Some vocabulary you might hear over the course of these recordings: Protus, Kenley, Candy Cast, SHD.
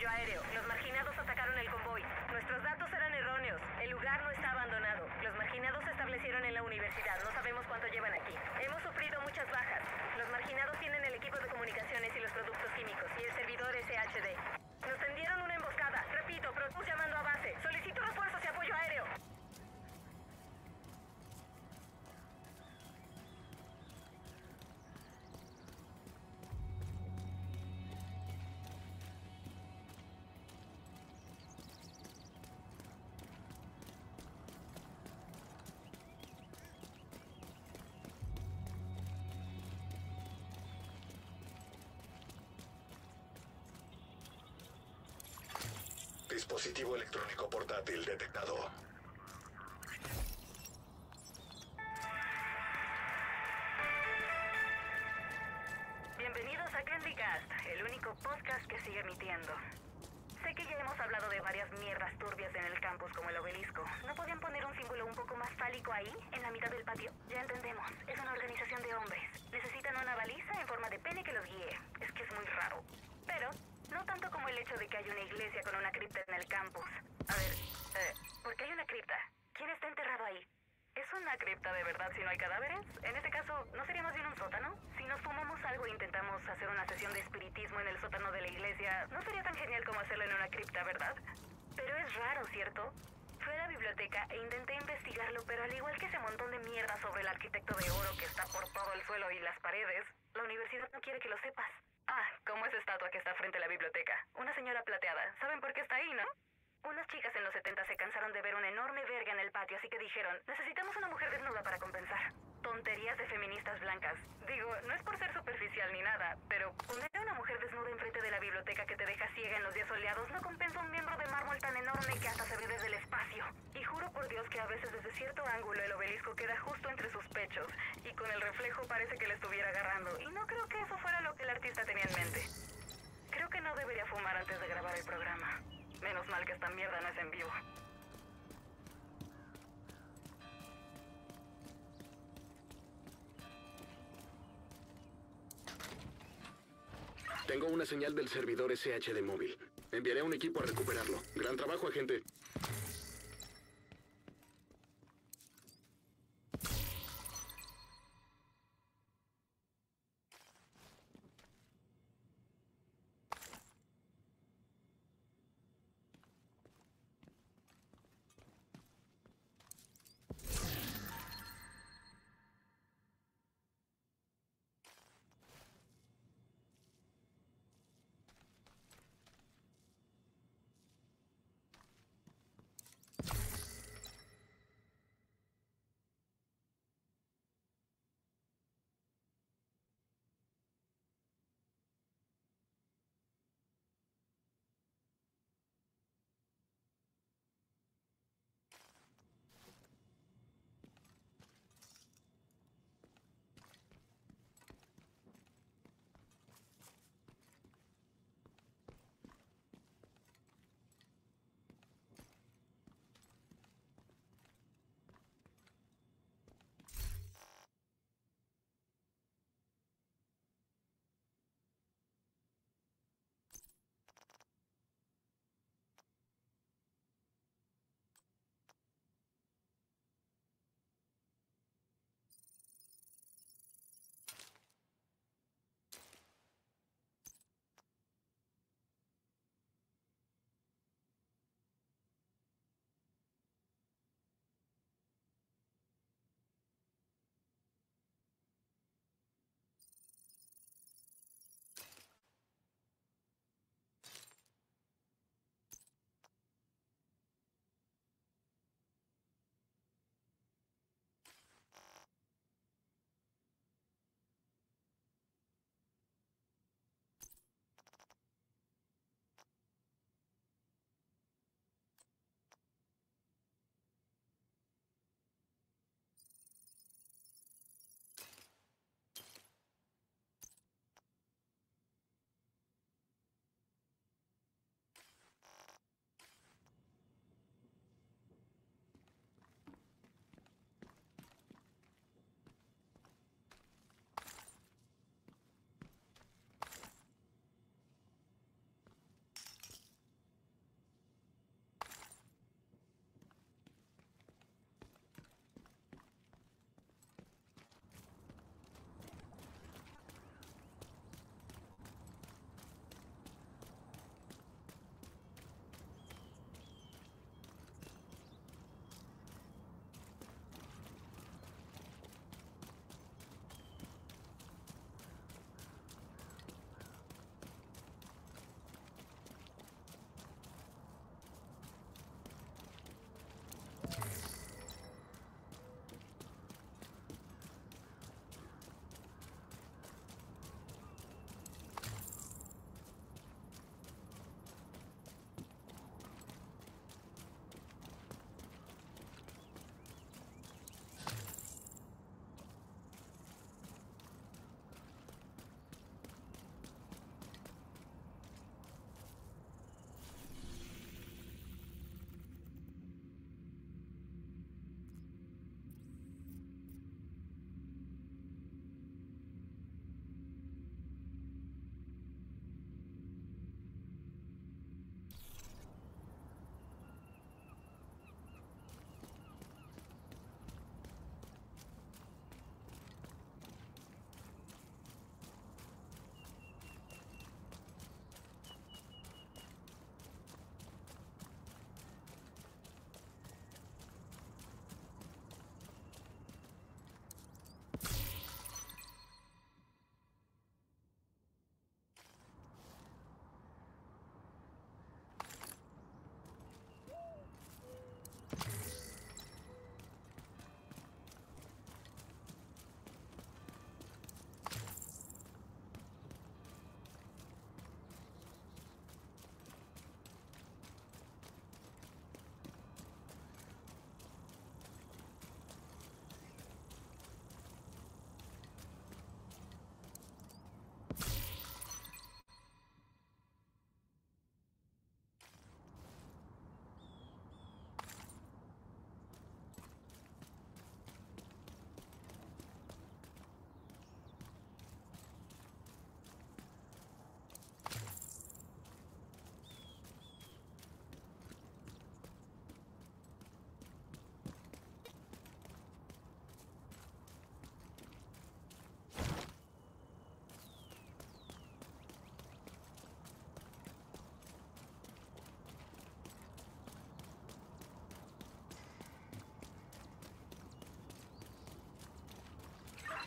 apoyo aéreo. Los marginados atacaron el convoy. Nuestros datos eran erróneos. El lugar no está abandonado. Los marginados se establecieron en la universidad. No sabemos cuánto llevan aquí. Hemos sufrido muchas bajas. Los marginados tienen el equipo de comunicaciones y los productos químicos y el servidor SHD. Nos tendieron una emboscada. Repito, Protus llamando a base. Solicito refuerzos y apoyo aéreo. Dispositivo electrónico portátil detectado. Bienvenidos a Candy Cast, el único podcast que sigue emitiendo. Sé que ya hemos hablado de varias mierdas turbias en el campus como el obelisco. ¿No podían poner un símbolo un poco más fálico ahí, en la mitad del patio? Ya entendemos, es una organización de hombres. Necesitan una baliza en forma de pene que los guíe. Es que es muy raro. Pero... no tanto como el hecho de que hay una iglesia con una cripta en el campus. A ver, ¿por qué hay una cripta? ¿Quién está enterrado ahí? ¿Es una cripta de verdad si no hay cadáveres? En este caso, ¿no sería más bien un sótano? Si nos fumamos algo e intentamos hacer una sesión de espiritismo en el sótano de la iglesia, no sería tan genial como hacerlo en una cripta, ¿verdad? Pero es raro, ¿cierto? Fui a la biblioteca e intenté investigarlo, pero al igual que ese montón de mierda sobre el arquitecto de oro que está por todo el suelo y las paredes, la universidad no quiere que lo sepas. Ah, como esa estatua que está frente a la biblioteca. Una señora plateada. ¿Saben por qué está ahí, no? Unas chicas en los 70 se cansaron de ver una enorme verga en el patio, así que dijeron, necesitamos una mujer desnuda para compensar. Tonterías de feministas blancas. Digo, no es por ser superficial ni nada, pero poner a una mujer desnuda enfrente de la biblioteca que te deja ciega en los días soleados no compensa un miembro de mármol tan enorme que hasta se ve desde el espacio. Y juro por Dios que a veces desde cierto ángulo el obelisco queda justo entre sus pechos, y con el reflejo parece que le estuviera agarrando, y no creo que eso fuera lo que el artista tenía en mente. Creo que no debería fumar antes de grabar el programa. Menos mal que esta mierda no es en vivo. Tengo una señal del servidor SHD móvil. Enviaré a un equipo a recuperarlo. Gran trabajo, agente.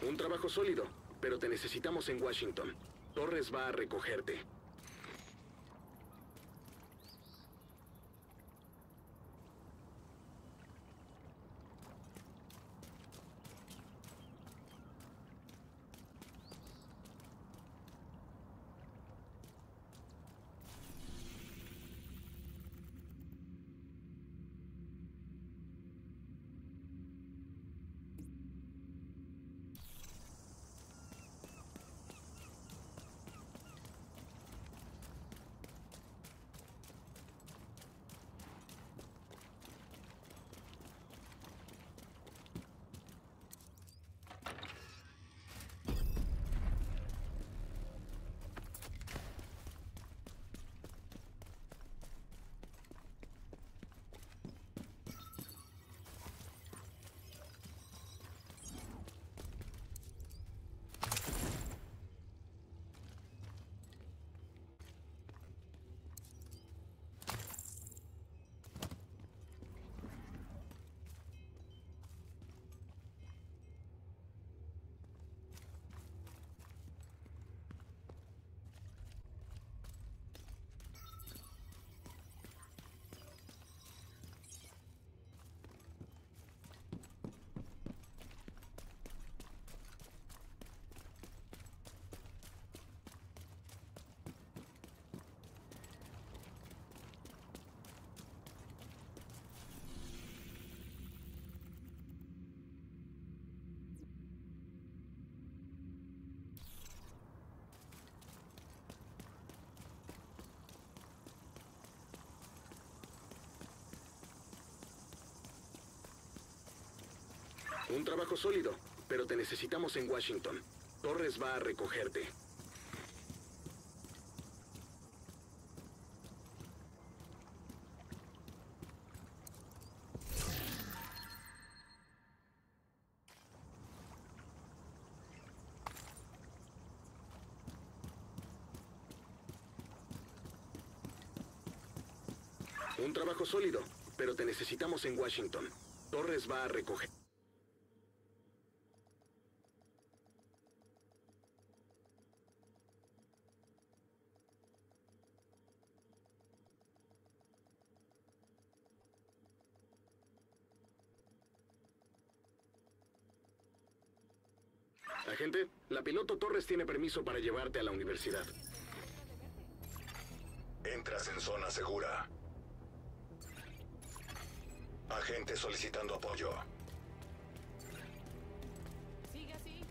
Un trabajo sólido, pero te necesitamos en Washington. Torres va a recogerte. Un trabajo sólido, pero te necesitamos en Washington. Torres va a recogerte. Un trabajo sólido, pero te necesitamos en Washington. Torres va a recogerte. Agente, la piloto Torres tiene permiso para llevarte a la universidad. Entras en zona segura. Agente solicitando apoyo. Sigue así.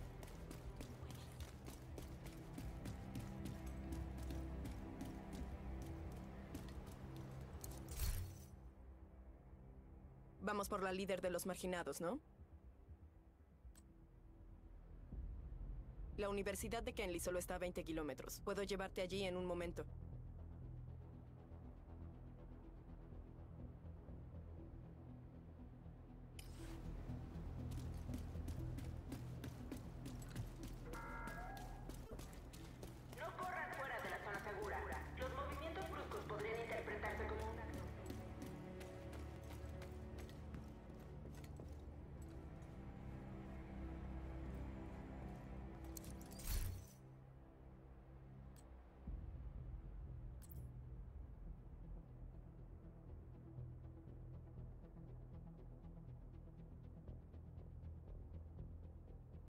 Vamos por la líder de los marginados, ¿no? La Universidad de Kenley solo está a 20 kilómetros. Puedo llevarte allí en un momento.